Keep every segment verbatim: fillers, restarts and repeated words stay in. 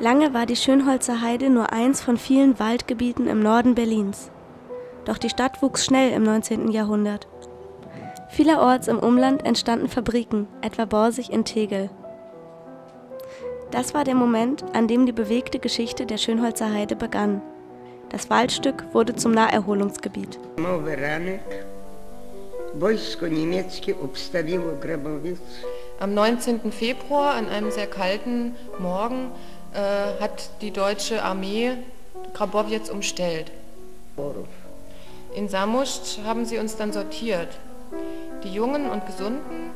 Lange war die Schönholzer Heide nur eins von vielen Waldgebieten im Norden Berlins. Doch die Stadt wuchs schnell im neunzehnten Jahrhundert. Vielerorts im Umland entstanden Fabriken, etwa Borsig in Tegel. Das war der Moment, an dem die bewegte Geschichte der Schönholzer Heide begann. Das Waldstück wurde zum Naherholungsgebiet. Am neunzehnten Februar, an einem sehr kalten Morgen, äh, hat die deutsche Armee Grabowiec umstellt. In Samosc haben sie uns dann sortiert. Die Jungen und Gesunden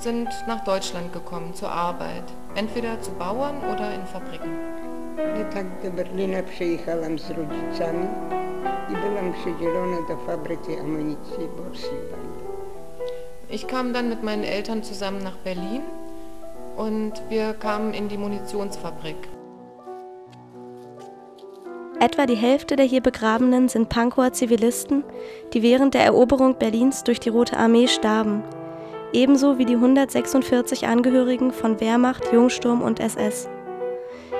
sind nach Deutschland gekommen zur Arbeit, entweder zu Bauern oder in Fabriken. Ich kam dann mit meinen Eltern zusammen nach Berlin und wir kamen in die Munitionsfabrik. Etwa die Hälfte der hier Begrabenen sind Pankower Zivilisten, die während der Eroberung Berlins durch die Rote Armee starben, ebenso wie die hundertsechsundvierzig Angehörigen von Wehrmacht, Jungsturm und S S.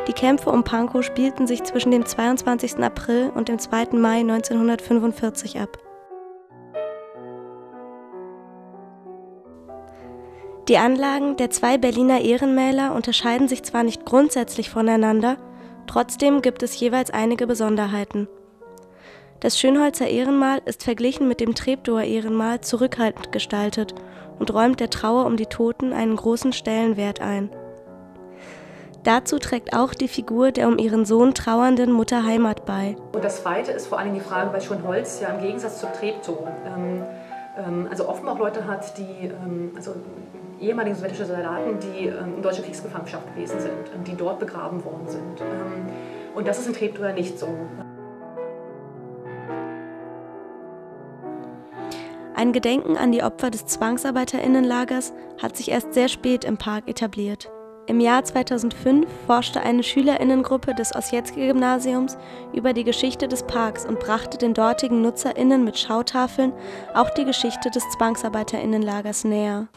Die Kämpfe um Pankow spielten sich zwischen dem zweiundzwanzigsten April und dem zweiten Mai neunzehnhundertfünfundvierzig ab. Die Anlagen der zwei Berliner Ehrenmäler unterscheiden sich zwar nicht grundsätzlich voneinander, trotzdem gibt es jeweils einige Besonderheiten. Das Schönholzer Ehrenmal ist verglichen mit dem Treptower Ehrenmal zurückhaltend gestaltet und räumt der Trauer um die Toten einen großen Stellenwert ein. Dazu trägt auch die Figur der um ihren Sohn trauernden Mutter Heimat bei. Und das Zweite ist vor allem die Frage, weil Schönholz ja im Gegensatz zu Treptow, ähm, ähm, also offenbar auch Leute hat, die ähm, also ehemalige sowjetische Soldaten, die ähm, in deutscher Kriegsgefangenschaft gewesen sind, ähm, die dort begraben worden sind. Ähm, und das ist in Treptow ja nicht so. Ein Gedenken an die Opfer des ZwangsarbeiterInnenlagers hat sich erst sehr spät im Park etabliert. Im Jahr zweitausendfünf forschte eine SchülerInnengruppe des Osjetski-Gymnasiums über die Geschichte des Parks und brachte den dortigen NutzerInnen mit Schautafeln auch die Geschichte des ZwangsarbeiterInnenlagers näher.